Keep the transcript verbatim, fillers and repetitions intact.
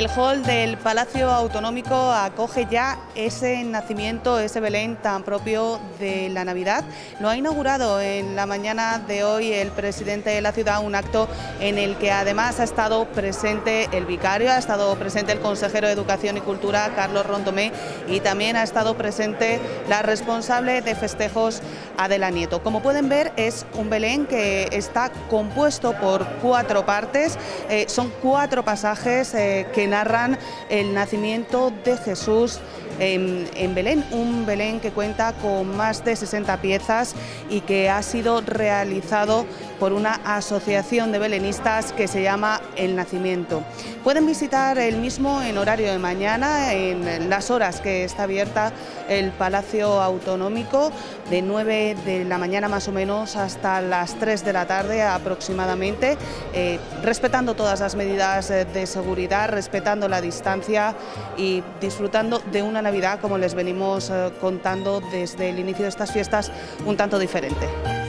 El hall del Palacio Autonómico acoge ya ese nacimiento, ese Belén tan propio de la Navidad. Lo ha inaugurado en la mañana de hoy el presidente de la ciudad, un acto en el que además ha estado presente el vicario, ha estado presente el consejero de Educación y Cultura, Carlos Rondomé, y también ha estado presente la responsable de festejos, Adela Nieto. Como pueden ver, es un Belén que está compuesto por cuatro partes, eh, son cuatro pasajes eh, que que narran el nacimiento de Jesús en, en Belén, un Belén que cuenta con más de sesenta piezas y que ha sido realizado por una asociación de belenistas que se llama El Nacimiento. Pueden visitar el mismo en horario de mañana, en las horas que está abierta el Palacio Autonómico, de nueve de la mañana más o menos hasta las tres de la tarde aproximadamente, eh, respetando todas las medidas de seguridad, respetando la distancia y disfrutando de una Navidad, como les venimos contando desde el inicio de estas fiestas, un tanto diferente.